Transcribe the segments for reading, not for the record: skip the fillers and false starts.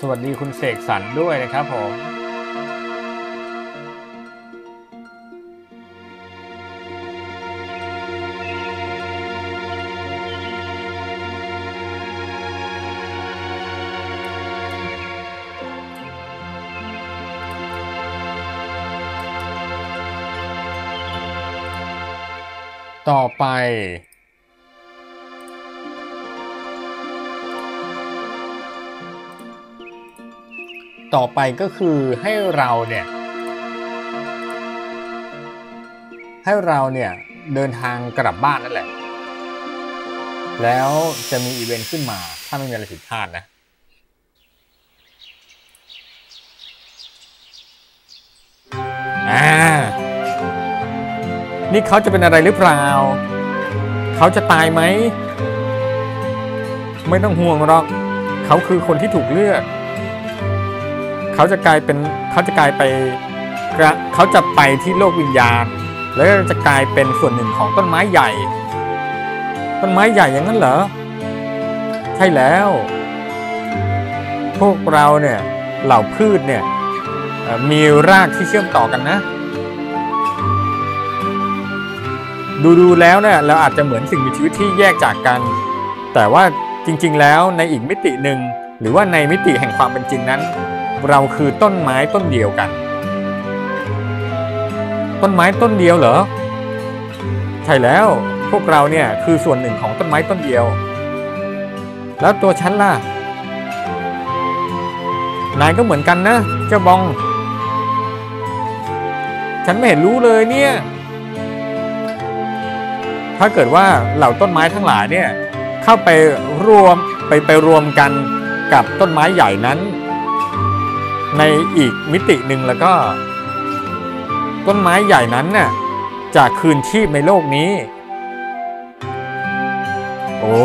สวัสดีคุณเสกสรรด้วยนะครับผมต่อไปก็คือให้เราเนี่ยเดินทางกลับบ้านนั่นแหละแล้วจะมีอีเวนต์ขึ้นมาถ้าไม่มีอะไรผิดพลาดนะนี่เขาจะเป็นอะไรหรือเปล่าเขาจะตายไหมไม่ต้องห่วงหรอกเขาคือคนที่ถูกเลือกเขาจะไปที่โลกวิญญาณแล้วจะกลายเป็นส่วนหนึ่งของต้นไม้ใหญ่อย่างนั้นเหรอใช่แล้วพวกเราเนี่ยเหล่าพืชเนี่ยมีรากที่เชื่อมต่อกันนะดูแล้วเนี่ยเราอาจจะเหมือนสิ่งมีชีวิตที่แยกจากกันแต่ว่าจริงๆแล้วในอีกมิติหนึ่งหรือว่าในมิติแห่งความเป็นจริงนั้นเราคือต้นไม้ต้นเดียวกันต้นไม้ต้นเดียวเหรอใช่แล้วพวกเราเนี่ยคือส่วนหนึ่งของต้นไม้ต้นเดียวแล้วตัวฉันล่ะนายก็เหมือนกันนะเจ้าบองฉันไม่เห็นรู้เลยเนี่ยถ้าเกิดว่าเหล่าต้นไม้ทั้งหลายเนี่ยเข้าไปรวมกันกับต้นไม้ใหญ่นั้นในอีกมิติหนึ่งแล้วก็ต้นไม้ใหญ่นั้นน่ะจะคืนชีพในโลกนี้โอ้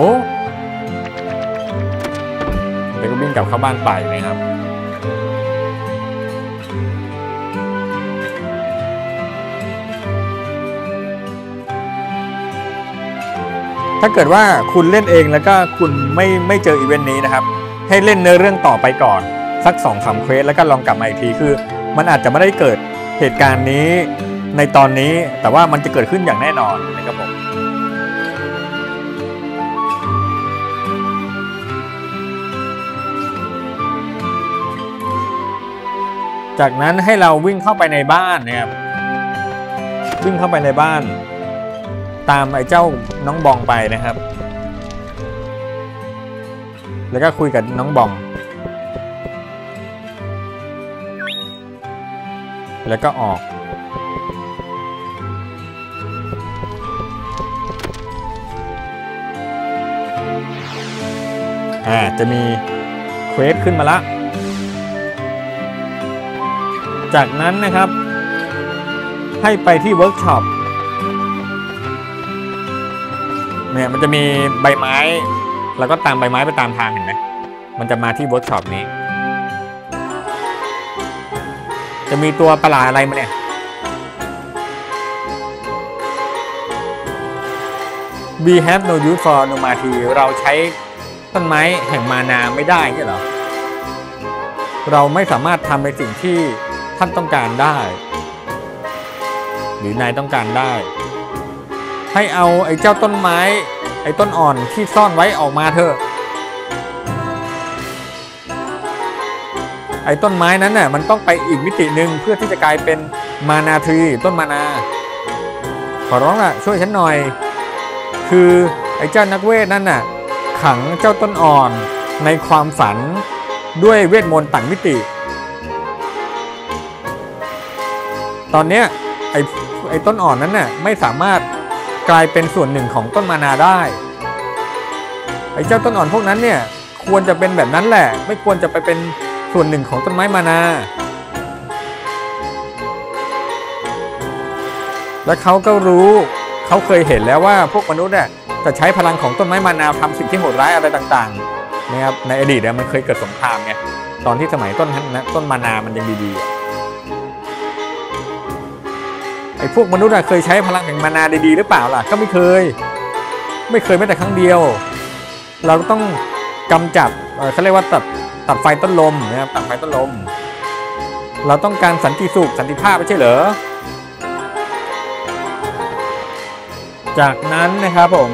แล้วก็วิ่งกลับเข้าบ้านไปนะครับถ้าเกิดว่าคุณเล่นเองแล้วก็คุณไม่เจออีเวนต์นี้นะครับให้เล่นเนื้อเรื่องต่อไปก่อนสัก 2-3 เควสแล้วก็ลองกลับมาอีกทีคือมันอาจจะไม่ได้เกิดเหตุการณ์นี้ในตอนนี้แต่ว่ามันจะเกิดขึ้นอย่างแน่นอนนะครับผมจากนั้นให้เราวิ่งเข้าไปในบ้านนะครับวิ่งเข้าไปในบ้านตามไอ้เจ้าน้องบองไปนะครับแล้วก็คุยกับน้องบองแล้วก็ออกจะมีเควสขึ้นมาละจากนั้นนะครับให้ไปที่เวิร์กช็อปเนี่ยมันจะมีใบไม้แล้วก็ตามใบไม้ไปตามทางเห็นไหมมันจะมาที่เวิร์กช็อปนี้จะมีตัวประหลาดอะไรมาเนี่ยWe have no use for Nomati เราใช้ต้นไม้แห่งมานาไม่ได้ใช่เหรอเราไม่สามารถทำในสิ่งที่ท่านต้องการได้หรือนายต้องการได้ให้เอาไอ้เจ้าต้นไม้ไอ้ต้นอ่อนที่ซ่อนไว้ออกมาเถอะไอ้ต้นไม้นั้นน่ะมันต้องไปอีกมิติหนึ่งเพื่อที่จะกลายเป็นมานาทรีต้นมานาขอร้องล่ะช่วยฉันหน่อยคือไอ้เจ้านักเวทนั่นน่ะขังเจ้าต้นอ่อนในความฝันด้วยเวทมนต์ต่างมิติตอนเนี้ยไอ้ต้นอ่อนนั้นน่ะไม่สามารถกลายเป็นส่วนหนึ่งของต้นมานาได้ไอ้เจ้าต้นอ่อนพวกนั้นเนี่ยควรจะเป็นแบบนั้นแหละไม่ควรจะไปเป็นส่วนหนึ่งของต้นไม้มานาและเขาก็รู้เขาเคยเห็นแล้วว่าพวกมนุษย์เนี่ยจะใช้พลังของต้นไม้มานาทำสิ่งที่โหดร้ายอะไรต่างๆนะครับในอดีตเนี่ยมันเคยเกิดสงครามไงตอนที่สมัยต้นมานามันยังดีๆไอ้พวกมนุษย์เคยใช้พลังแห่งมานาดีๆหรือเปล่าล่ะก็ไม่เคยแม้แต่ครั้งเดียวเราต้องกำจัดเขาเรียกว่าตัด ตัดไฟต้นลมนะครับตัดไฟต้นลมเราต้องการสันติสุขสันติภาพไม่ใช่เหรอจากนั้นนะครับผม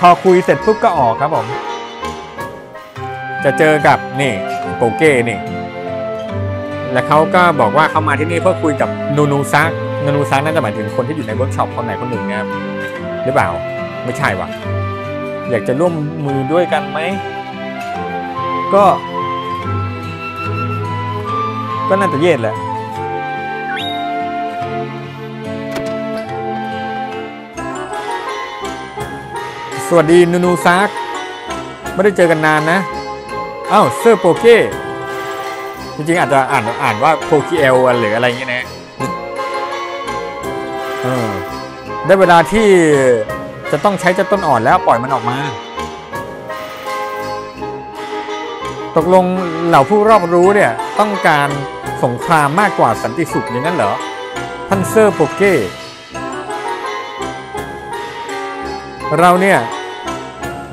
พอคุยเสร็จปุ๊บก็ออกครับผมจะเจอกับนี่โกเก้นี่และเขาก็บอกว่าเขามาที่นี่เพื่อคุยกับนูนูซักนูนูซักน่าจะหมายถึงคนที่อยู่ในเวิร์กช็อปคนไหนคนหนึ่งนะครับหรือเปล่าไม่ใช่วะอยากจะร่วมมือด้วยกันไหมก็น่าจะเย็นแหละสวัสดีนูนูซักไม่ได้เจอกันนานนะอ้าวเซอร์โปเก้จริงๆอาจจะอ่านว่าโปเกเอลหรืออะไรเงี้ยนะได้เวลาที่จะต้องใช้เจ้าต้นอ่อนแล้วปล่อยมันออกมาตกลงเหล่าผู้รอบรู้เนี่ยต้องการสงครามมากกว่าสันติสุขอย่างนั้นเหรอท่านเซอร์โปเก้เราเนี่ย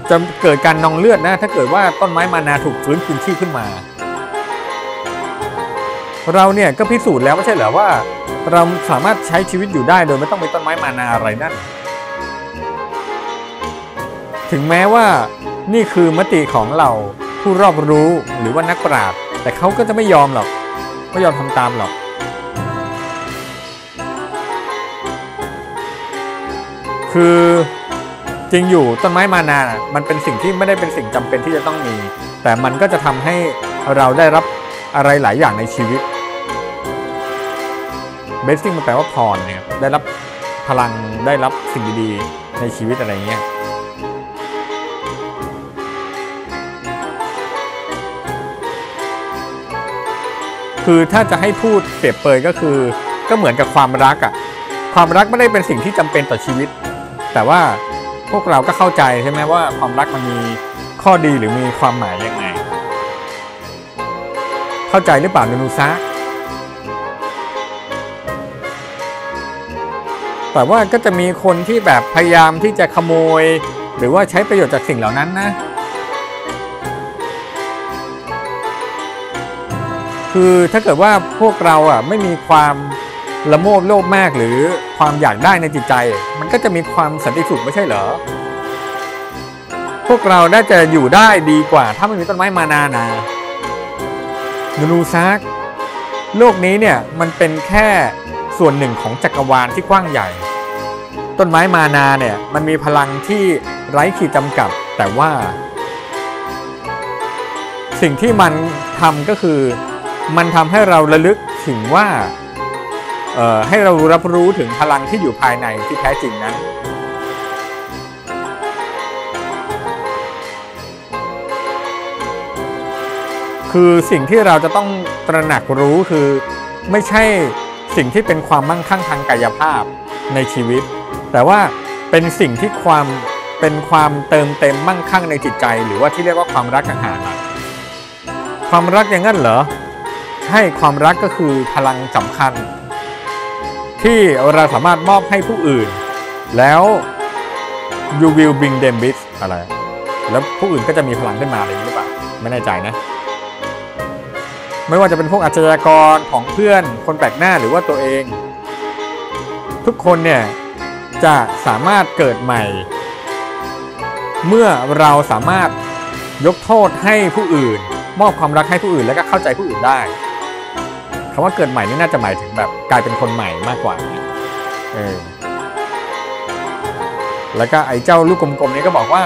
จะเกิดการนองเลือดนะถ้าเกิดว่าต้นไม้มานาถูกฟื้นคืนชีพขึ้นมาเราเนี่ยก็พิสูจน์แล้วไม่ใช่เหรอว่าเราสามารถใช้ชีวิตอยู่ได้โดยไม่ต้องมีต้นไม้มานาอะไรนั่นถึงแม้ว่านี่คือมติของเราผู้รอบรู้หรือว่านักปราชญ์แต่เขาก็จะไม่ยอมหรอกไม่ยอมทำตามหรอกคือจริงอยู่ต้นไม้มานามันเป็นสิ่งที่ไม่ได้เป็นสิ่งจำเป็นที่จะต้องมีแต่มันก็จะทำให้เราได้รับอะไรหลายอย่างในชีวิต Blessing มันแปลว่าพรเนี่ยได้รับพลังได้รับสิ่งดีๆในชีวิตอะไรเงี้ยคือถ้าจะให้พูดเปรียบเปยก็คือก็เหมือนกับความรักอะความรักไม่ได้เป็นสิ่งที่จำเป็นต่อชีวิตแต่ว่าพวกเราก็เข้าใจใช่ไหมว่าความรักมันมีข้อดีหรือมีความหมายยังไงเข้าใจหรือเปล่านูนูซะแต่ว่าก็จะมีคนที่แบบพยายามที่จะขโมยหรือว่าใช้ประโยชน์จากสิ่งเหล่านั้นนะคือถ้าเกิดว่าพวกเราอ่ะไม่มีความละโมบโลภมากหรือความอยากได้ในจิตใจมันก็จะมีความสันติสุขไม่ใช่เหรอพวกเราน่าจะอยู่ได้ดีกว่าถ้าไม่มีต้นไม้มานานานูนูซักโลกนี้เนี่ยมันเป็นแค่ส่วนหนึ่งของจักรวาลที่กว้างใหญ่ต้นไม้มานาเนี่ยมันมีพลังที่ไร้ขีดจำกัดแต่ว่าสิ่งที่มันทำก็คือมันทำให้เราระลึกถึงว่าให้เรารับรู้ถึงพลังที่อยู่ภายในที่แท้จริงนั้นคือสิ่งที่เราจะต้องตระหนักรู้คือไม่ใช่สิ่งที่เป็นความมั่งคั่งทางกายภาพในชีวิตแต่ว่าเป็นสิ่งที่เป็นความเติมเต็มมั่งคั่งในจิตใจหรือว่าที่เรียกว่าความรักอาหารความรักอย่างนั้นเหรอใช่ความรักก็คือพลังสำคัญที่เราสามารถมอบให้ผู้อื่นแล้ว you will bring them bliss อะไรแล้วผู้อื่นก็จะมีพลังขึ้นมาอะไรอย่างนี้หรือเปล่าไม่แน่ใจนะไม่ว่าจะเป็นพวกอาชญากรของเพื่อนคนแปลกหน้าหรือว่าตัวเองทุกคนเนี่ยจะสามารถเกิดใหม่เมื่อเราสามารถยกโทษให้ผู้อื่นมอบความรักให้ผู้อื่นและก็เข้าใจผู้อื่นได้คำว่าเกิดใหม่นี่น่าจะหมายถึงแบบกลายเป็นคนใหม่มากกว่าแล้วก็ไอ้เจ้าลูกกลมๆนี้ก็บอกว่า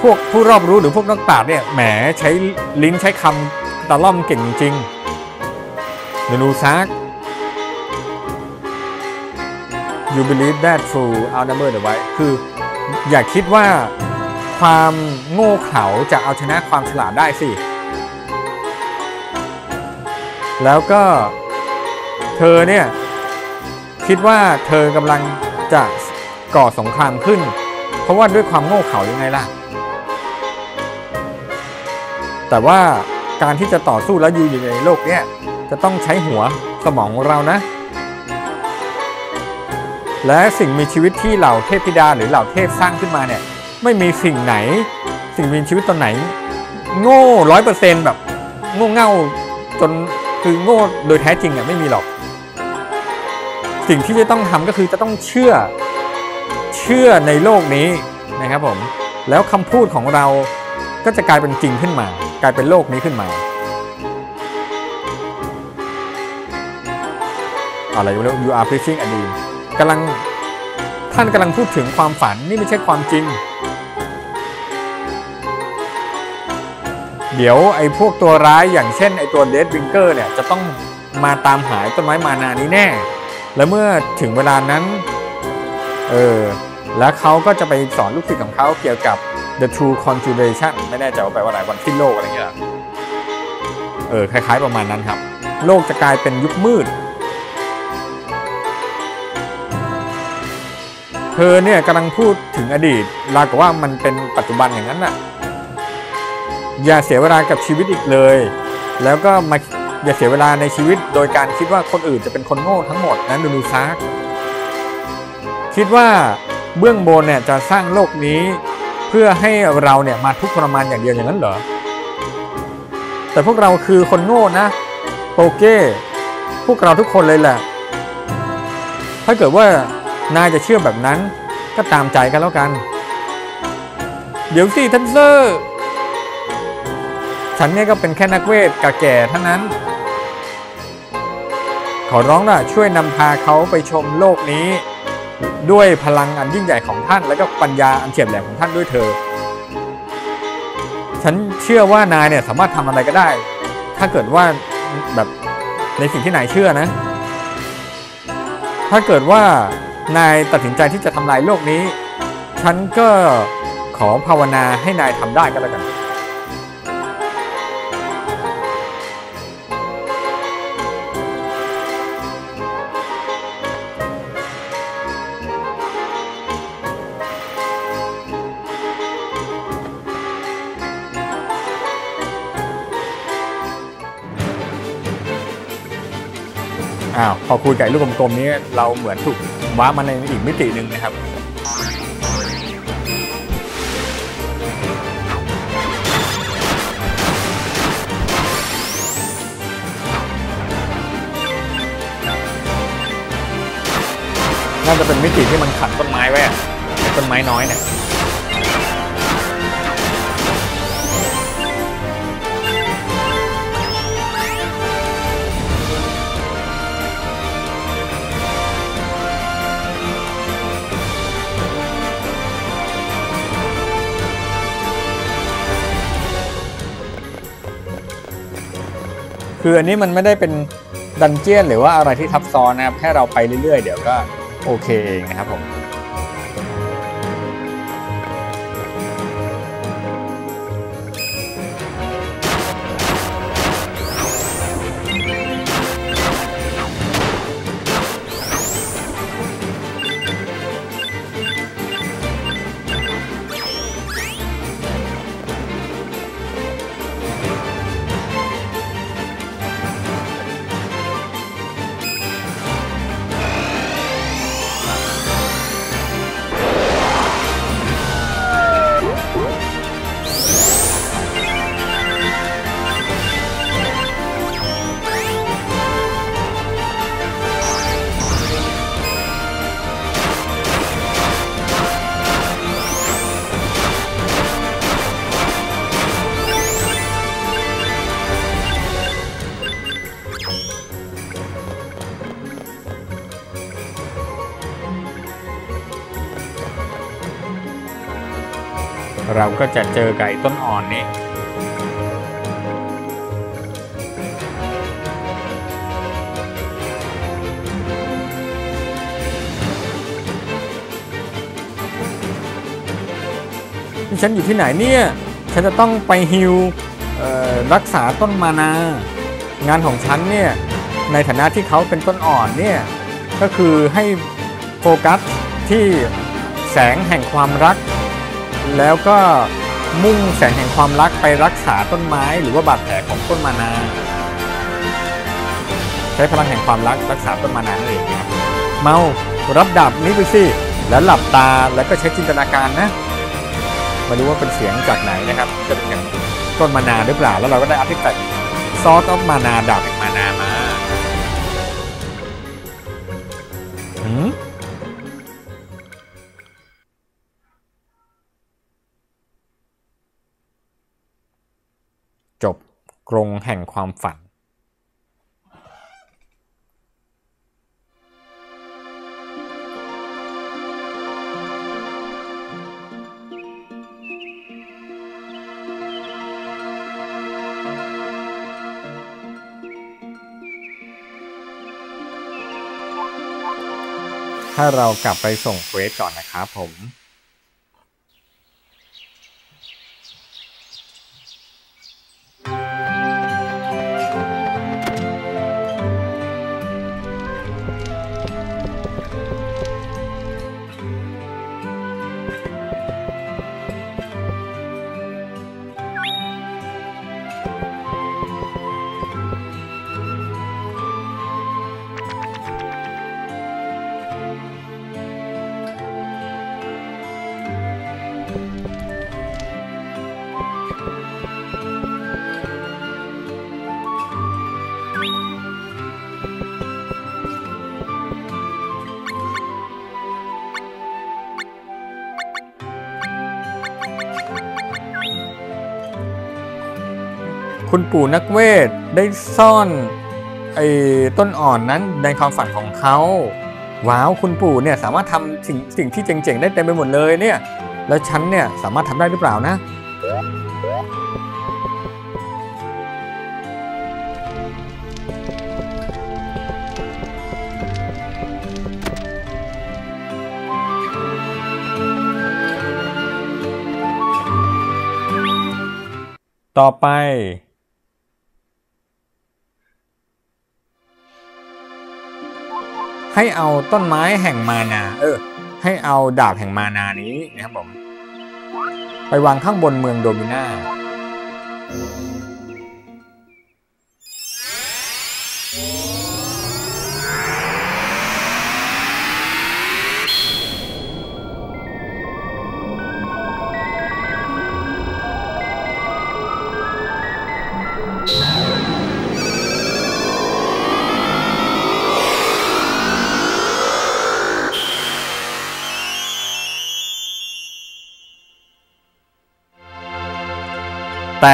พวกผู้รอบรู้หรือพวกนักปราชญ์เนี่ยแหมใช้ลิ้นใช้คำตะล่อมเก่งจริงนูนูซัก You believe that through our number เดี๋ยวไว้คืออย่าคิดว่าความโง่เขลาจะเอาชนะความฉลาดได้สิแล้วก็เธอเนี่ยคิดว่าเธอกำลังจะก่อสงครามขึ้นเพราะว่าด้วยความโง่เขลายังไงล่ะแต่ว่าการที่จะต่อสู้และอยู่ในโลกนี้จะต้องใช้หัวสมองของเรานะและสิ่งมีชีวิตที่เหล่าเทพธิดาหรือเหล่าเทพสร้างขึ้นมาเนี่ยไม่มีสิ่งไหน ถึงมีชีวิตตอนไหนโง่100%แบบโง่เง่าจนคือโง่โดยแท้จริงเนี่ยไม่มีหรอกสิ่งที่จะต้องทำก็คือจะต้องเชื่อในโลกนี้นะครับผมแล้วคำพูดของเราก็จะกลายเป็นจริงขึ้นมากลายเป็นโลกนี้ขึ้นมาอะไรก็ไม่รู้ you are preaching a dream ท่านกำลังพูดถึงความฝันนี่ไม่ใช่ความจริงเดี๋ยวไอ้พวกตัวร้ายอย่างเช่นไอ้ตัวเดดวิงเกอร์เนี่ยจะต้องมาตามหาต้นไม้มานานี้แน่แล้วเมื่อถึงเวลานั้นแล้วเขาก็จะไปสอนลูกศิษย์ของเขาเกี่ยวกับ the true conjuration ไม่แน่ใจว่าแปลว่าอะไรวันสิ้นโลกอะไรอย่างเงี้ยคล้ายๆประมาณนั้นครับโลกจะกลายเป็นยุคมืดเธอเนี่ยกำลังพูดถึงอดีตราวกับว่ามันเป็นปัจจุบันอย่างนั้นน่ะอย่าเสียเวลากับชีวิตอีกเลยแล้วก็อย่าเสียเวลาในชีวิตโดยการคิดว่าคนอื่นจะเป็นคนโง่ทั้งหมดนั้นดูซากคิดว่าเบื้องบนเนี่ยจะสร้างโลกนี้เพื่อให้เราเนี่ยมาทุกข์ทรมานอย่างเดียวอย่างนั้นเหรอแต่พวกเราคือคนโง่นะโอเคพวกเราทุกคนเลยแหละถ้าเกิดว่านายจะเชื่อแบบนั้นก็ตามใจกันแล้วกันเดี๋ยวสิท่านเซอร์ฉันเนี่ยก็เป็นแค่นักเวทกะแก่เท่านั้นขอร้องล่ะช่วยนำพาเขาไปชมโลกนี้ด้วยพลังอันยิ่งใหญ่ของท่านและก็ปัญญาอันเฉียบแหลมของท่านด้วยเธอฉันเชื่อว่านายเนี่ยสามารถทำอะไรก็ได้ถ้าเกิดว่าแบบในสิ่งที่นายเชื่อนะถ้าเกิดว่านายตัดสินใจที่จะทำลายโลกนี้ฉันก็ขอภาวนาให้นายทำได้ก็แล้วกันพอคุยกับลูกกลมๆนี้เราเหมือนถูกว้ามันในอีกมิติหนึ่งนะครับน่าจะเป็นมิติที่มันขัดต้นไม้ไว้ต้นไม้น้อยเนี่ยคืออันนี้มันไม่ได้เป็นดันเจี้ยนหรือว่าอะไรที่ทับซ้อนนะครับแค่เราไปเรื่อยๆเดี๋ยวก็โอเคเองนะครับผมเราก็จะเจอไก่ต้นอ่อนนี้ฉันอยู่ที่ไหนเนี่ยฉันจะต้องไปฮิวรักษาต้นมานางานของฉันเนี่ยในฐานะที่เขาเป็นต้นอ่อนเนี่ยก็คือให้โฟกัสที่แสงแห่งความรักแล้วก็มุ่งแสงแห่งความรักไปรักษาต้นไม้หรือว่าบาดแผลของต้นมานาใช้พลังแห่งความรักรักษาต้นมานานั่นเองนะเมารับดาบนี้ไปสิแล้วหลับตาแล้วก็ใช้จินตนาการนะ ไม่รู้ว่าเป็นเสียงจากไหนนะครับจะเป็นอย่างต้นมะนาวหรือเปล่าแล้วเราก็ได้อัพเทคนิคซอสต้มมะนาวดับมะนาวมาจบกรงแห่งความฝันถ้าเรากลับไปส่งเควสก่อนนะครับผมคุณปู่นักเวทได้ซ่อนไอ้ต้นอ่อนนั้นในความฝันของเขาว้าวคุณปู่เนี่ยสามารถทำสิ่งที่เจ๋งๆได้เต็มไปหมดเลยเนี่ยแล้วฉันเนี่ยสามารถทำได้หรือเปล่านะต่อไปให้เอาต้นไม้แห่งมานาให้เอาดาบแห่งมานานี้นะครับผมไปวางข้างบนเมืองโดมิน่าแ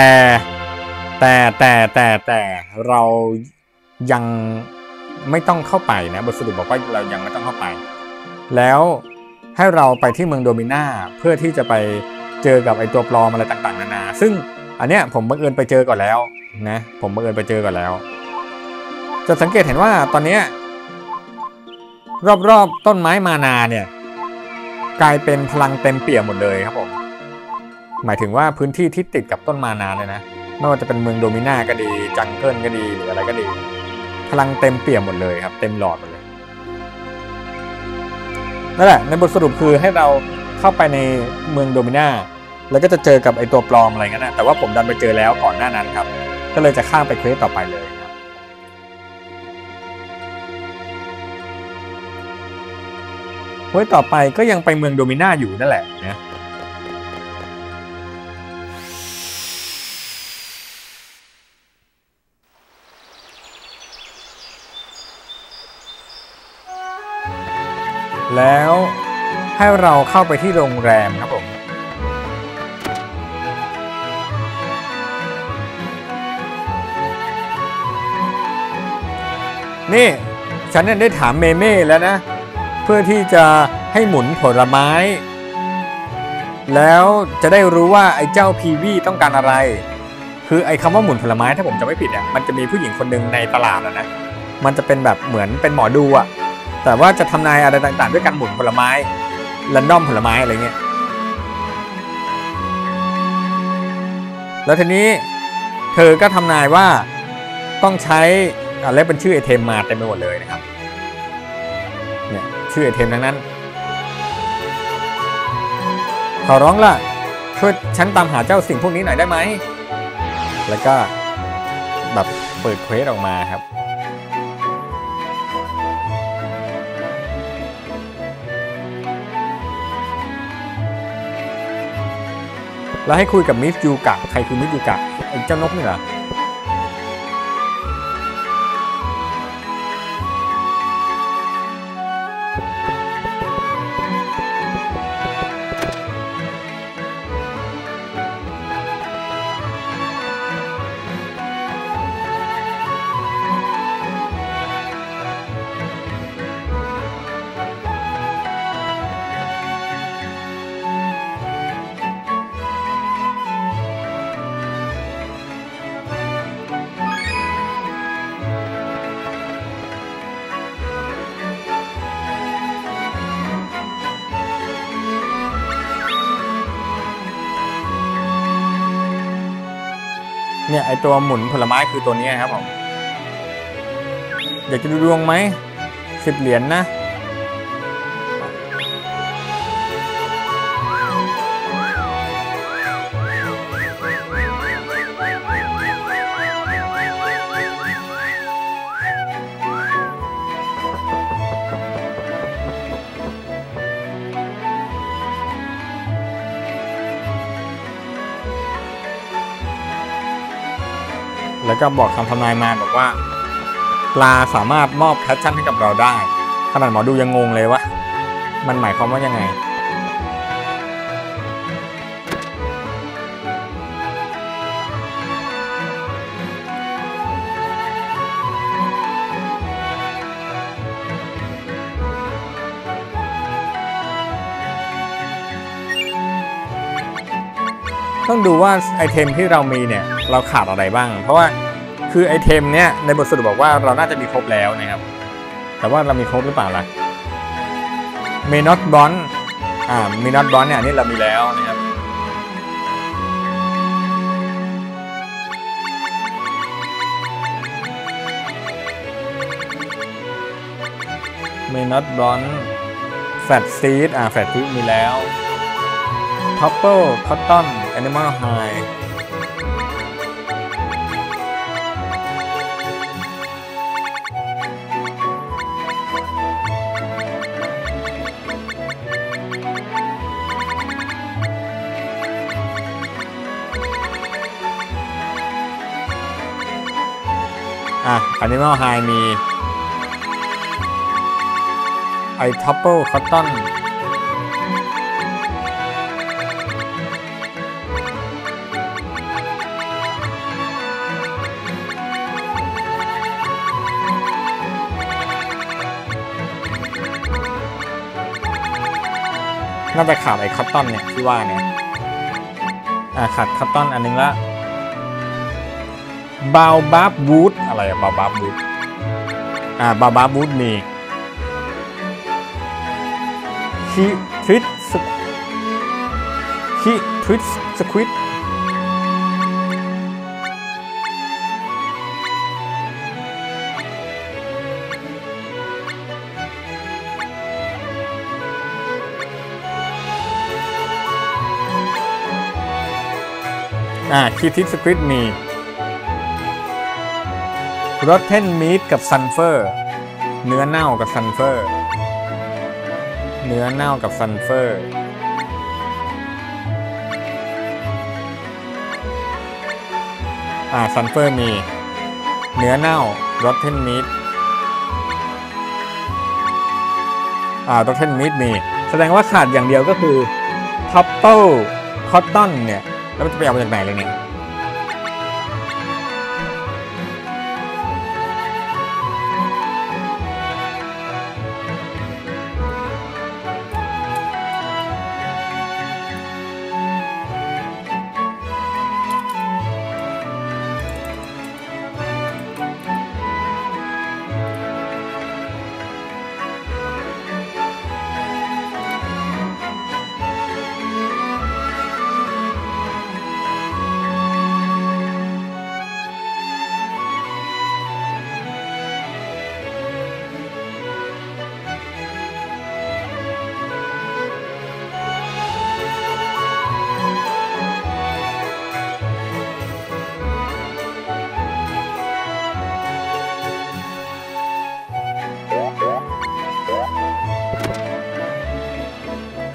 ต่เรายังไม่ต้องเข้าไปนะบทสรุปบอกว่าเรายังไม่ต้องเข้าไปแล้วให้เราไปที่เมืองโดมิน่าเพื่อที่จะไปเจอกับไอตัวปลอมอะไรต่างๆนานาซึ่งอันเนี้ยผมบังเอิญไปเจอก่อนแล้วนะผมบังเอิญไปเจอก่อนแล้วจะสังเกตเห็นว่าตอนนี้รอบๆต้นไม้มานาเนี่ยกลายเป็นพลังเต็มเปี่ยมหมดเลยครับผมหมายถึงว่าพื้นที่ที่ติดกับต้นมานาเลยนะไม่ว่าจะเป็นเมืองโดมิน่าก็ดีจังเกิลก็ดีหรืออะไรก็ดีพลังเต็มเปี่ยมหมดเลยครับเต็มหลอดหมดเลยนั่นแหละในบทสรุปคือให้เราเข้าไปในเมืองโดมิน่าแล้วก็จะเจอกับไอตัวปลอมอะไรเงี้ยนะแต่ว่าผมดันไปเจอแล้วก่อนหน้านั้นครับก็เลยจะข้ามไปเควสต่อไปเลยครับเควสต่อไปก็ยังไปเมืองโดมิน่าอยู่นั่นแหละนะแล้วให้เราเข้าไปที่โรงแรมครับผมนี่ฉันได้ถามเมเม่แล้วนะเพื่อที่จะให้หมุนผลไม้แล้วจะได้รู้ว่าไอ้เจ้าพีวี่ต้องการอะไรคือไอ้คำว่าหมุนผลไม้ถ้าผมจะไม่ผิดอ่ะมันจะมีผู้หญิงคนหนึ่งในตลาดนะมันจะเป็นแบบเหมือนเป็นหมอดูอ่ะแต่ว่าจะทำนายอะไรต่างๆด้วยการหมุนผลไม้แรนดอมผลไม้อะไรเงี้ยแล้วทีนี้เธอก็ทำนายว่าต้องใช้อะไรเป็นชื่อไอเทมมาเต็มไปหมดเลยนะครับเนี่ยชื่อไอเทมทั้งนั้นขอร้องล่ะช่วยฉันตามหาเจ้าสิ่งพวกนี้หน่อยได้ไหมแล้วก็แบบเปิดเควสออกมาครับ แล้วให้คุยกับมิสยูกะใครคือมิสยูกะไอ้เจ้านกนี่เหรอเนี่ยไอตัวหมุนผลไม้คือตัวนี้ครับผมอยากจะดูดวงไหม10 เหรียญนะแล้วก็บอกคำทำนายมาบอกว่าปลาสามารถมอบแพชชั่นให้กับเราได้ขนาดหมอดูยังงงเลยว่ามันหมายความว่ายังไงต้องดูว่าไอเทมที่เรามีเนี่ยเราขาดอะไรบ้างเพราะว่าคือไอเทมเนี่ยในบทสรุปบอกว่าเราน่าจะมีครบแล้วนะครับแต่ว่าเรามีครบหรือเปล่าล่ะเมนอตบอนเมนอตบอนเนี่ยอันนี้เรามีแล้วนะครับเมนอตบอนแฟตซีดแฟตซีดมีแล้วท็อปเปอร์คอตตอนแอนิมอลไฮAnimal High มีไอทัพเปิลคอตตอนน่าจะขาดไอคอตตอนเนี่ยที่ว่าเนี่ยขาดคอตตอนอันนึงละบาบาบูดอะไรบาบาบูดบาบาบูดมีคิทริสสควิดคิทริสสควิดมีรสเทนมีดกับซันเฟอร์เนื้อเน่ากับซันเฟอร์เนื้อเน่ากับซันเฟอร์ซันเฟอร์มีเนื้อเน่ารสเทนมีดรสเทนมีดมีแสดงว่าขาดอย่างเดียวก็คือท็อปเปิลคอตตอนเนี่ยแล้วมันจะไปเอาจากไหนเลยเนี่ย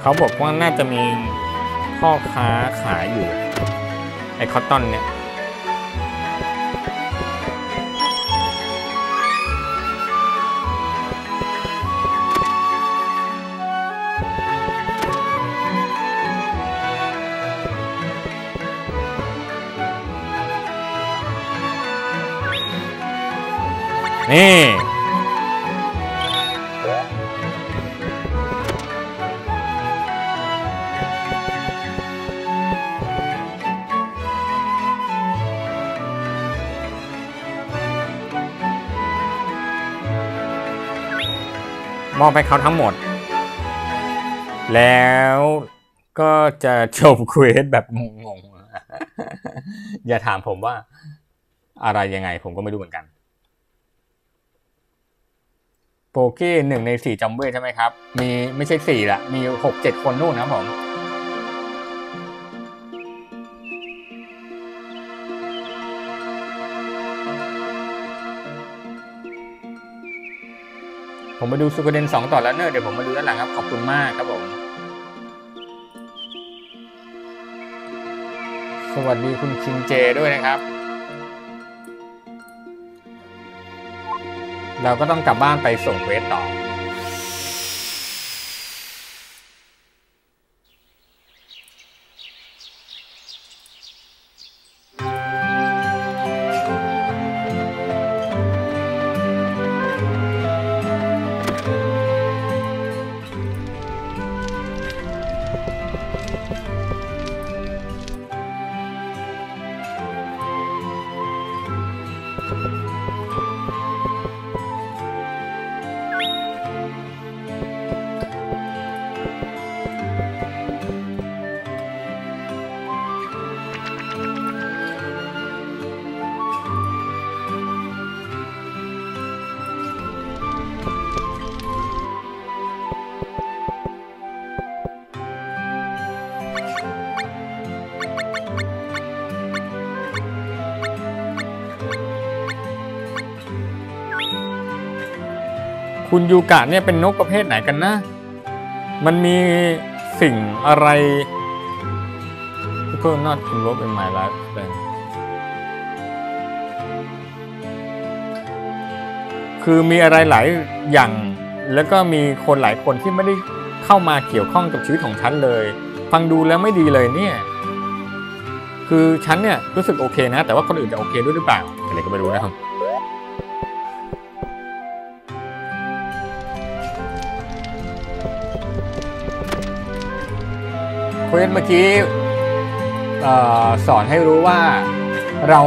เขาบอกว่าน่าจะมี พ่อค้าขายอยู่ไอ้คอตตอนเนี่ยนี่มอบให้เขาทั้งหมดแล้วก็จะจบเควสแบบงงๆอย่าถามผมว่าอะไรยังไงผมก็ไม่รู้เหมือนกันโปเก้1 ใน 4จอมเวทใช่ไหมครับมีไม่ใช่4ละมี6-7คนนู่นนะผมมาดูสุกเดน2ต่อแล้วเนอะเดี๋ยวผมมาดูด้านหลังครับขอบคุณมากครับผมสวัสดีคุณคิงเจด้วยนะครับเราก็ต้องกลับบ้านไปส่งเวทต่อคุณยูกะเนี่ยเป็นนกประเภทไหนกันนะมันมีสิ่งอะไรที่ก็น่าทึ่งลบเป็นหมายลักษณ์คือมีอะไรหลายอย่างแล้วก็มีคนหลายคนที่ไม่ได้เข้ามาเกี่ยวข้องกับชีวิตของฉันเลยฟังดูแล้วไม่ดีเลยเนี่ยคือฉันเนี่ยรู้สึกโอเคนะแต่ว่าคนอื่นจะโอเคด้วยหรือเปล่าอะไรก็ไม่รู้นะครับเมื่อกี้สอนให้รู้ว่าเรา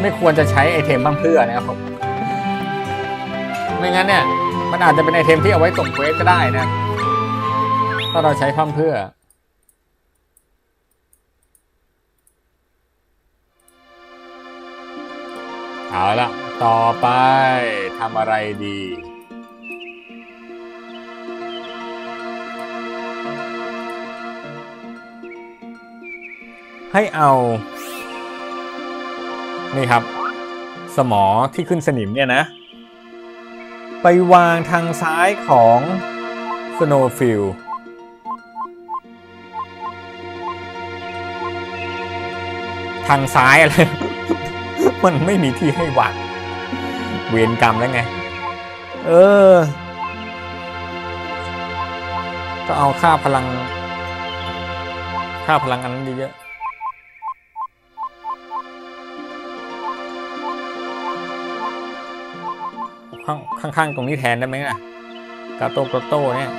ไม่ควรจะใช้ไอเทมบั้มเพื่อนะครับผมไม่งั้นเนี่ยมันอาจจะเป็นไอเทมที่เอาไว้ส่งเควสก็ได้นะถ้าเราใช้บั้มเพื่อเอาละต่อไปทำอะไรดีให้เอานี่ครับสมอที่ขึ้นสนิมเนี่ยนะไปวางทางซ้ายของสโนว์ฟิลด์ทางซ้ายอะไร มันไม่มีที่ให้วางเวรกรรมแล้วไงก็เอาค่าพลังอันนั้นเยอะข้างๆตรงนี้แทนได้ไหมล่ะกาโต้เนี่ยพ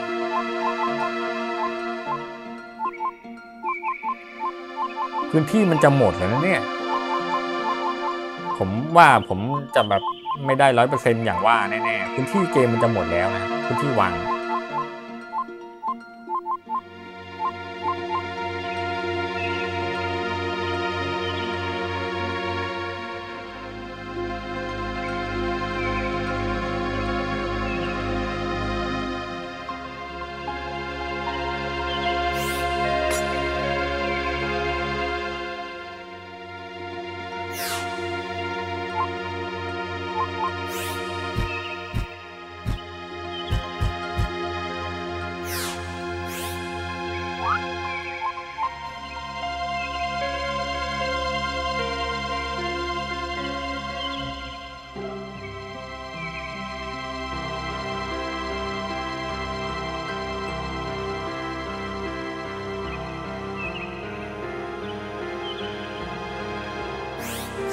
ื้นที่มันจะหมดแล้วนะเนี่ยผมว่าผมจะแบบไม่ได้ 100% อย่างว่าแน่ๆพื้นที่เกมมันจะหมดแล้วนะพื้นที่วาง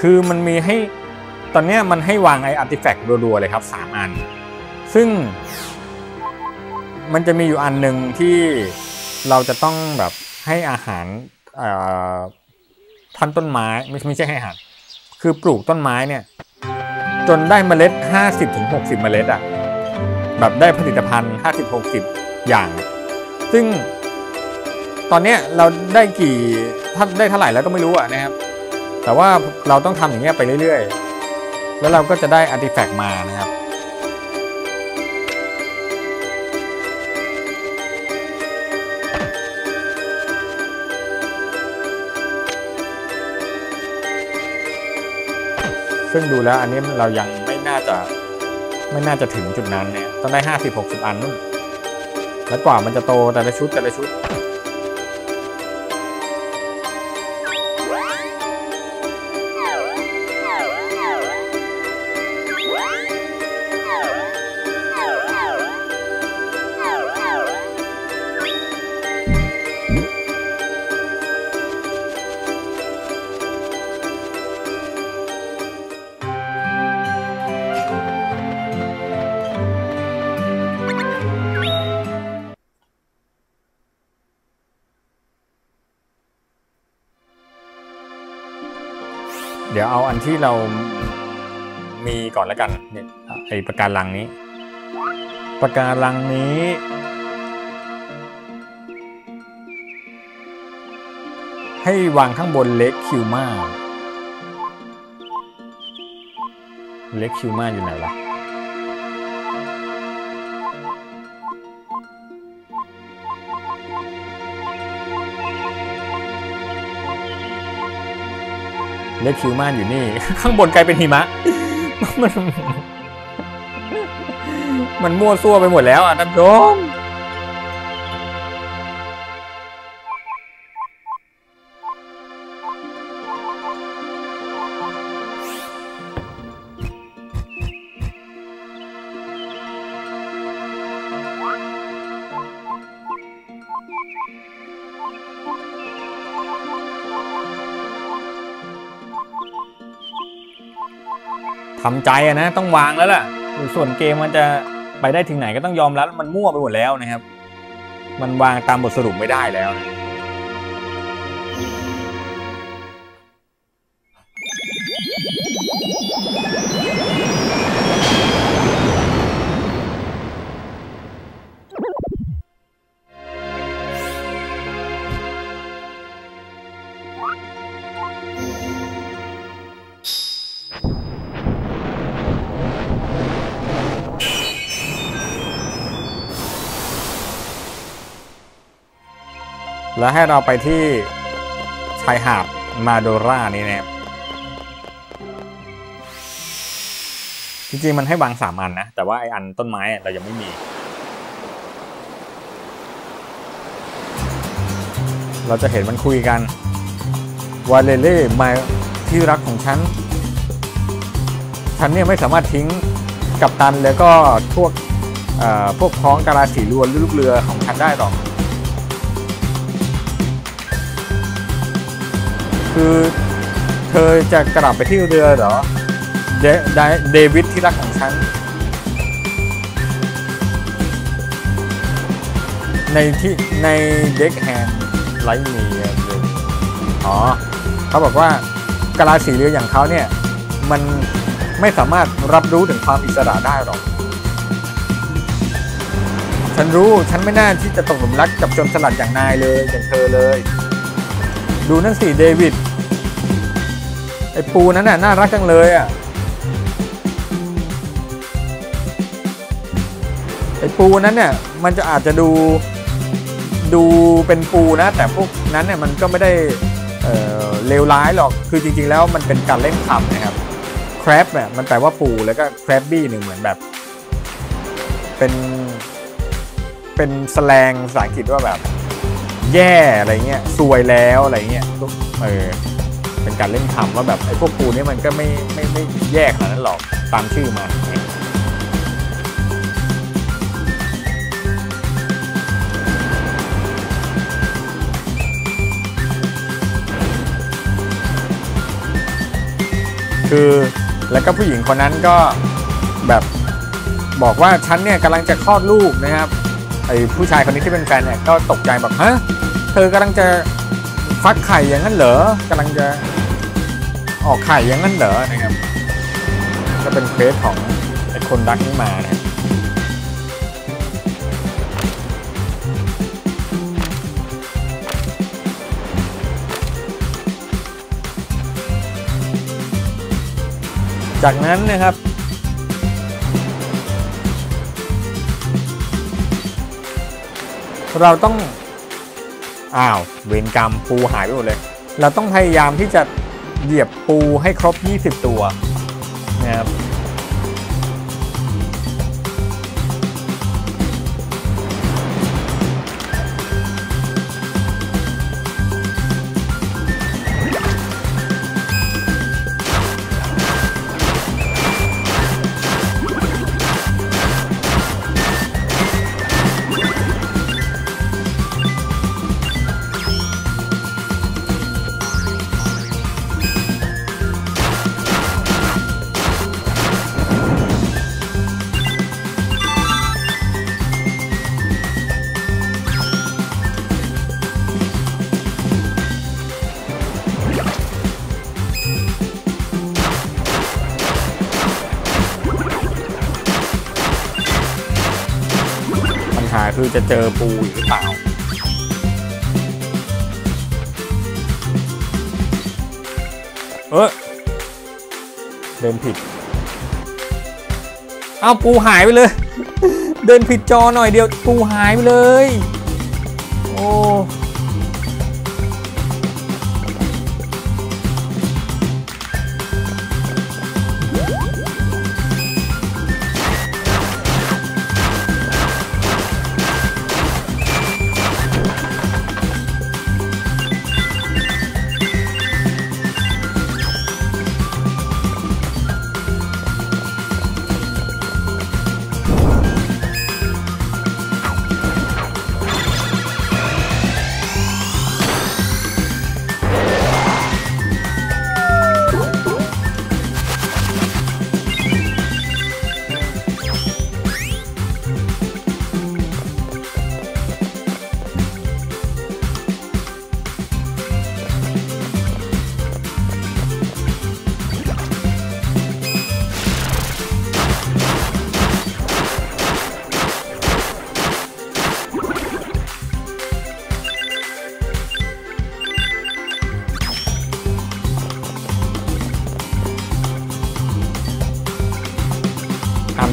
คือมันมีให้ตอนนี้มันให้วางไออาร์ติแฟกต์รัวๆเลยครับ3อันซึ่งมันจะมีอยู่อันหนึ่งที่เราจะต้องแบบให้อาหารท่อนต้นไม้ไม่ใช่ให้อาหารคือปลูกต้นไม้เนี่ยจนได้เมล็ด 50-60 เมล็ดอ่ะแบบได้ผลิตภัณฑ์ 50-60 อย่างซึ่งตอนนี้เราได้กี่ถ้าได้เท่าไหร่แล้วก็ไม่รู้อ่ะนะครับแต่ว่าเราต้องทำอย่างเงี้ยไปเรื่อยๆแล้วเราก็จะได้อาร์ติแฟกต์มานะครับซึ่งดูแล้วอันนี้เรายังไม่น่าจะถึงจุดนั้นเนี่ยต้องได้50-60อันนู่นแล้วกว่ามันจะโตแต่ละชุดเดี๋ยวเอาอันที่เรามีก่อนแล้วกันเนี่ยไอปะการังนี้ให้วางข้างบนเล็กคิวมาอยู่ไหนล่ะเล็กคิวม่านอยู่นี่ข้างบนกลายเป็นหิมะมันมั่วซั่วไปหมดแล้วอ่ะท่านผู้ชมทำใจนะต้องวางแล้วล่ะส่วนเกมมันจะไปได้ถึงไหนก็ต้องยอมรับมันมั่วไปหมดแล้วนะครับมันวางตามบทสรุปไม่ได้แล้วนะแล้วให้เราไปที่ชายหาดมาโดรานี่นะครับจริงๆมันให้วาง3อันนะแต่ว่าไอ้อันต้นไม้เรายังไม่มีเราจะเห็นมันคุยกันวาเลเล่มาที่รักของฉันเนี่ยไม่สามารถทิ้งกัปตันแล้วก็พวกพ้องกาลาสีรวนลูกเรือของฉันได้หรอกคือเธอจะกลับไปที่เรือเหรอเดวิดที่รักของฉันในเด็กแฮนไลท์มีอ๋อเขาบอกว่ากะลาสีเรืออย่างเขาเนี่ยมันไม่สามารถรับรู้ถึงความอิสระได้หรอกฉันรู้ฉันไม่น่าที่จะตกหลุมรักกับจนสลัดอย่างนายเลยอย่างเธอเลยดูนั่นสิเดวิดไอ้ปูนั้นน่ารักจังเลยอ่ะไอ้ปูนั้นเนี่ยมันจะอาจจะดูเป็นปูนะแต่พวกนั้นเนี่ยมันก็ไม่ได้เลวร้ายหรอกคือจริงๆแล้วมันเป็นการเล่นคำนะครับแครบเนี่ยมันแปลว่าปูแล้วก็แครบบี้เนี่ยเหมือนแบบเป็นแสแลงภาษาอังกฤษว่าแบบแย่ yeah, อะไรเงี้ยซวยแล้วอะไรเงี้ยเป็นการเล่นคำว่าแบบไอ้พวกปูนี่มันก็ไม่แย่ขนาดนั้นหรอกตามชื่อมา คือแล้วก็ผู้หญิงคนนั้นก็แบบบอกว่าฉันเนี่ยกำลังจะคลอดลูกนะครับไอ้ผู้ชายคนนี้ที่เป็นแฟนเนี่ยก็ตกใจแบบฮะเธอกำลังจะฟักไข่อย่างนั้นเหรอกำลังจะออกไข่อย่างนั้นเหรอนะครับก็เป็นเคสของไอ้คนรักนี้มานะจากนั้นนะครับเราต้องเวรกรรมปูหายไปหมดเลยเราต้องพยายามที่จะเหยียบปูให้ครบ20ตัวนะครับคือจะเจอปูหรือเปล่าเดินผิดเอาปูหายไปเลย เดินผิดจอหน่อยเดียวปูหายไปเลยโอ้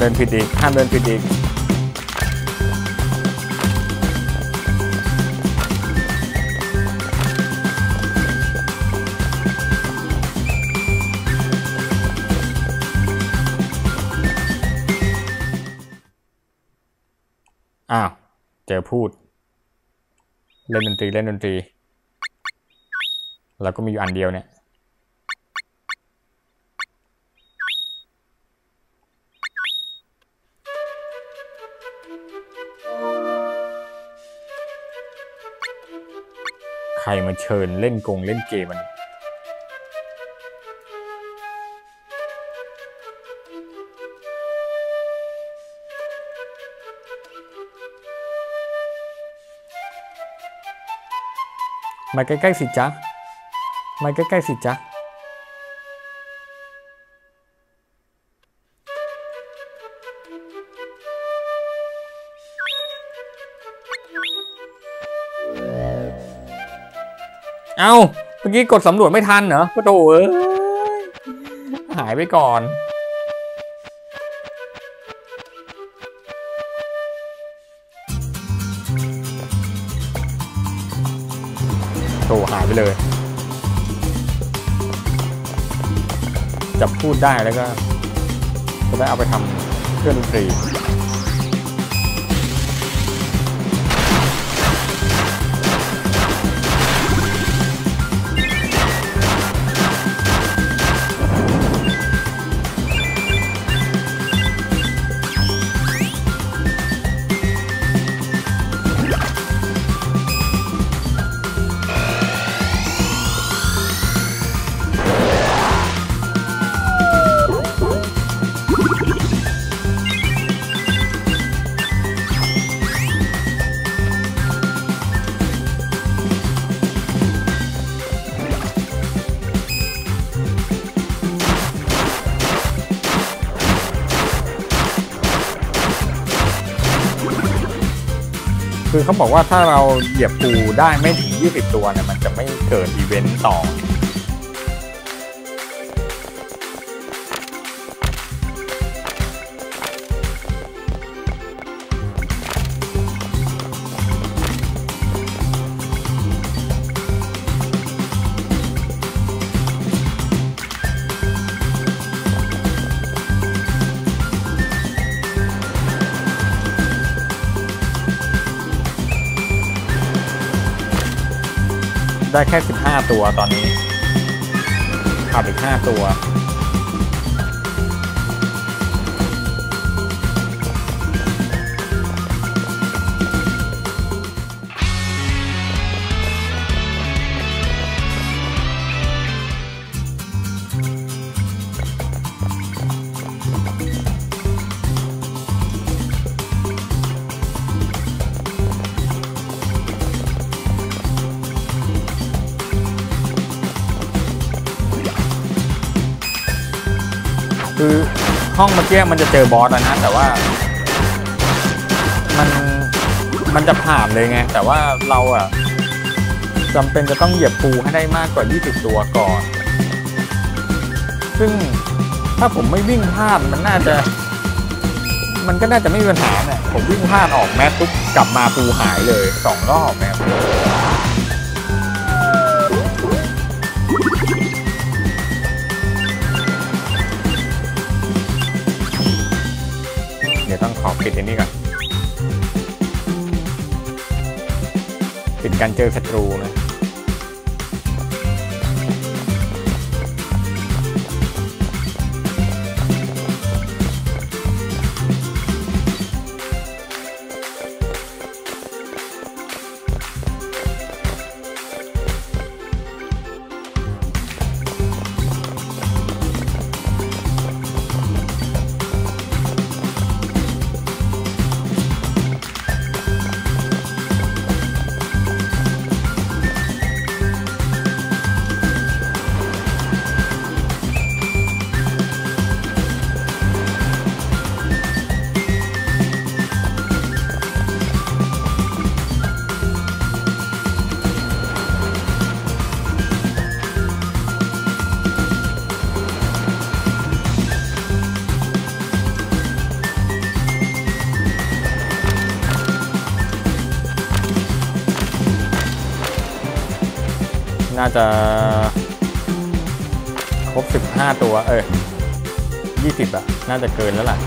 เดินผิดอีกห้ามเดินผิดอีกเจอพูดเล่นดนตรีแล้วก็มีอยู่อันเดียวเนี่ยใครมาเชิญเล่นกงเล่นเกมมันมาใกล้ๆสิจ๊ะมาใกล้ๆสิจ๊ะเอาเมื่อกี้กดสำรวจไม่ทันเหรอก็โดเอ้ยหายไปก่อนโดหายไปเลยจับพูดได้แล้วก็จะได้เอาไปทำเครื่องดนตรี คือเขาบอกว่าถ้าเราเหยียบปูได้ไม่ถึง20ตัวเนี่ยมันจะไม่เกิดอีเวนต์ต่อได้แค่15ตัวตอนนี้ขาดอีก5ตัวคือห้องเมื่อกี้มันจะเจอบอสแล้วนะแต่ว่ามันจะผ่านเลยไงแต่ว่าเราอะจำเป็นจะต้องเหยียบปูให้ได้มากกว่า20ตัวก่อนซึ่งถ้าผมไม่วิ่งพลาดมันก็น่าจะไม่มีปัญหาเนี่ยผมวิ่งพลาดออกแมสปุ๊บกลับมาปูหายเลย2รอบแมสปิดอันนี้ก่อนปิดการเจอศัตรูนะน่าจะครบ15ตัว20อะน่าจะเกินแล้วล่ะ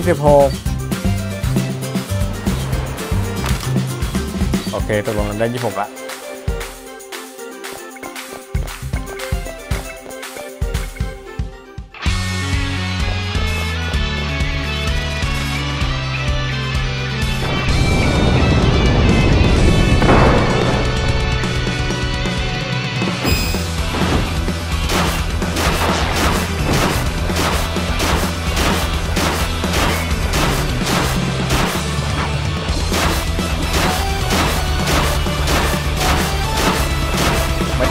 26โอเคตกลงกันได้26ละ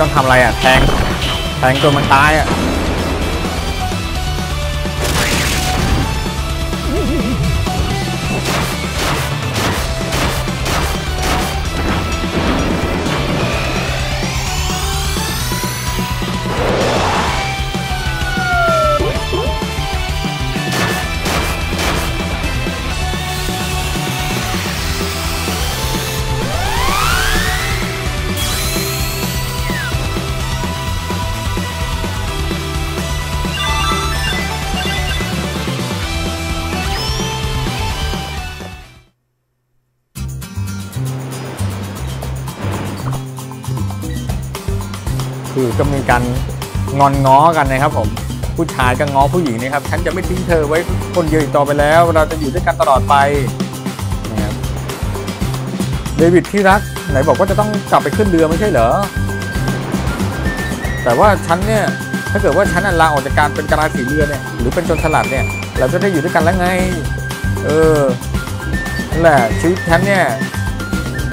ต้องทำอะไรอ่ะแทงตัวมันตายอ่ะ คือก็มีการงอนง้อกันนะครับผมผู้ชายก็ง้อผู้หญิงนะครับฉันจะไม่ทิ้งเธอไว้คนเดียวอีกต่อไปแล้วเราจะอยู่ด้วยกันตลอดไปนะครับเดวิดที่รักไหนบอกว่าจะต้องกลับไปขึ้นเรือไม่ใช่เหรอแต่ว่าฉันเนี่ยถ้าเกิดว่าฉันลาออกจากการเป็นกระลาสีเรือเนี่ยหรือเป็นจนสลัดเนี่ยเราจะได้อยู่ด้วยกันแล้วไงนั่นแหละชีวิตฉันเนี่ย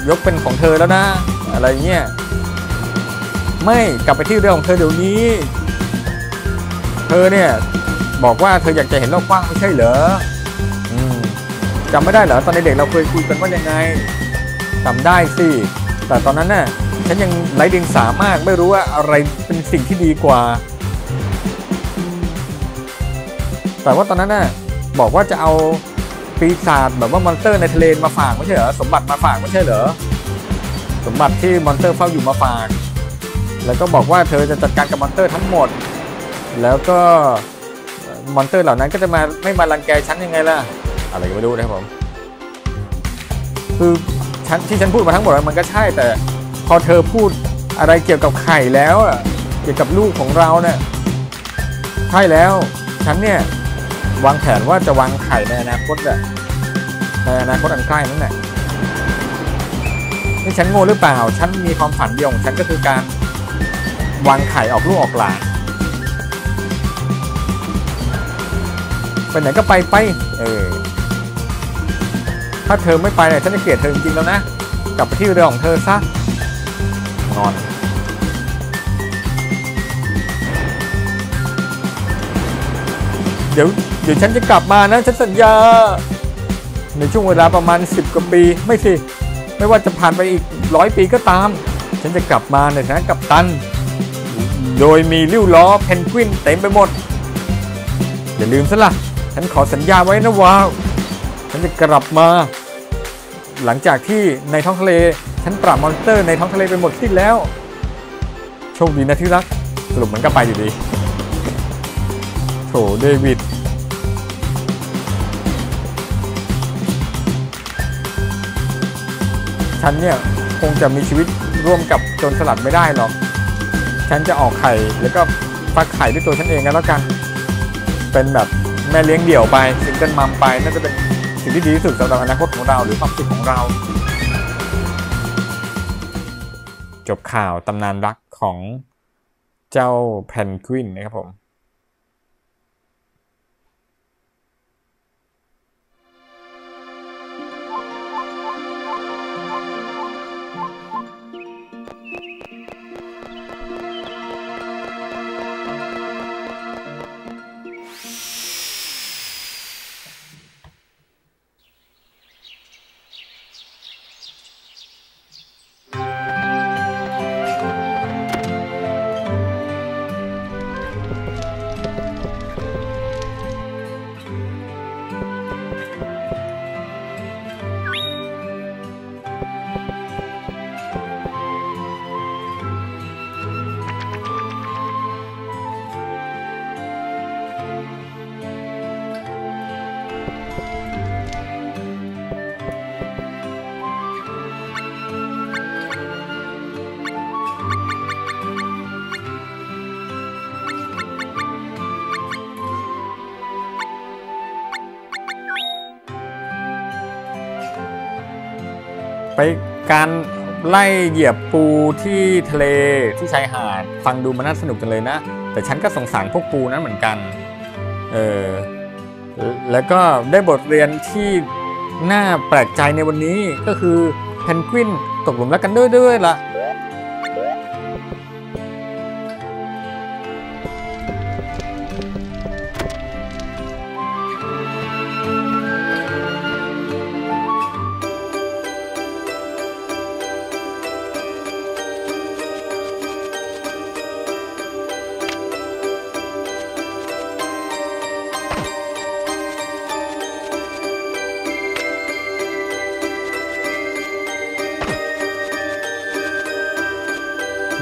ยกเป็นของเธอแล้วนะอะไรเงี้ยไม่กลับไปที่เรื่องของเธอเดี๋ยวนี้เธอเนี่ยบอกว่าเธออยากจะเห็นโลกกว้างไม่ใช่เหรอจำไม่ได้เหรอตอนเด็กเราเคยคุยกันว่ายังไงจำได้สิแต่ตอนนั้นน่ะฉันยังไร้เดียงสามากไม่รู้ว่าอะไรเป็นสิ่งที่ดีกว่าแต่ว่าตอนนั้นน่ะบอกว่าจะเอาปีศาจแบบว่ามอนสเตอร์ในทะเลมาฝากไม่ใช่เหรอสมบัติมาฝากไม่ใช่เหรอสมบัติที่มอนสเตอร์เฝ้าอยู่มาฝากแล้วก็บอกว่าเธอจะจัดการกับมอนสเตอร์ทั้งหมดแล้วก็มอนสเตอร์เหล่านั้นก็จะมาไม่มารังแกฉันยังไงล่ะอะไรก็ไม่รู้นะครับผมคือที่ฉันพูดมาทั้งหมดมันก็ใช่แต่พอเธอพูดอะไรเกี่ยวกับไข่แล้วเกี่ยวกับลูกของเราเนี่ยใช่แล้วฉันเนี่ยวางแผนว่าจะวางไข่ในอนาคตอะในอนาคตอันใกล้นั่นแหละนี่ฉันโง่หรือเปล่าฉันมีความฝันเดียวของฉันก็คือการวางไข่ออกลูกออกหลานไปไหนก็ไปถ้าเธอไม่ไปเนี่ยฉันจะเกลียดเธอจริงๆแล้วนะกลับไปที่เรือของเธอซะนอนเดี๋ยวฉันจะกลับมานะฉันสัญญาในช่วงเวลาประมาณ10กว่าปีไม่สิไม่ว่าจะผ่านไปอีก100 ปีก็ตามฉันจะกลับมาในฐานะกัปตันโดยมีริ้วล้อเพนกวินเต็มไปหมดอย่าลืมซะล่ะฉันขอสัญญาไว้นะว่าฉันจะกลับมาหลังจากที่ในท้องทะเลฉันปราบมอนสเตอร์ในท้องทะเลไปหมดสิ้นแล้วโชคดีนะที่รักสรุปมันก็ไปอยู่ดีโถเดวิดฉันเนี่ยคงจะมีชีวิตร่วมกับโจรสลัดไม่ได้หรอกฉันจะออกไข่แล้วก็ฟักไข่ด้วยตัวฉันเองกันแล้วกันเป็นแบบแม่เลี้ยงเดี่ยวไปซิงเกิลมัมไปน่าจะเป็นสิ่งที่ดีที่สุดสำหรับอนาคตของเราหรือความสุขของเราจบข่าวตำนานรักของเจ้าเพนกวินนะครับผมไปการไล่เหยียบปูที่ทะเลที่ชายหาดฟังดูมันน่าสนุกจังเลยนะแต่ฉันก็สงสารพวกปูนั้นเหมือนกันแล้วก็ได้บทเรียนที่น่าแปลกใจในวันนี้ก็คือเพนกวินตกหลุมรักกันด้วยล่ะ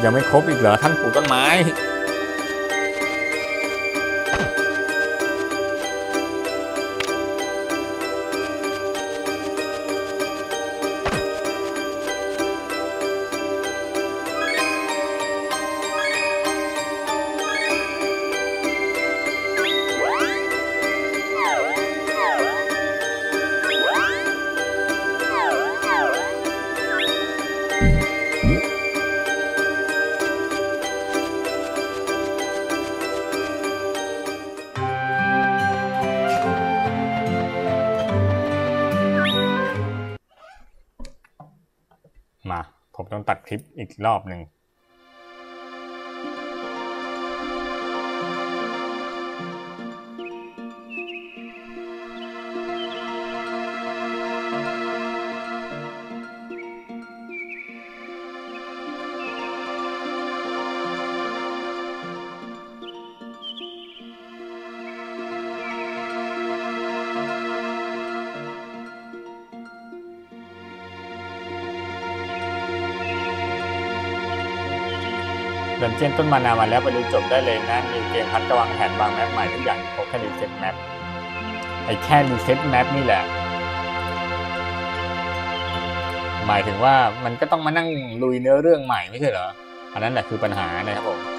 ยังไม่ครบอีกเหรอท่านปลูกต้นไม้ มาผมต้องตัดคลิปอีกรอบหนึ่งดันเจี้ยนต้นมานามาแล้วไปดูจบได้เลยนะมีเกมพัดกระวังแผนวางแมปใหม่ทุกอย่างครบแค่รีเซ็ตแมปไอ้แค่รีเซ็ตแมปนี่แหละหมายถึงว่ามันก็ต้องมานั่งลุยเนื้อเรื่องใหม่ไม่ใช่เหรออันนั้นแหละคือปัญหานะครับผม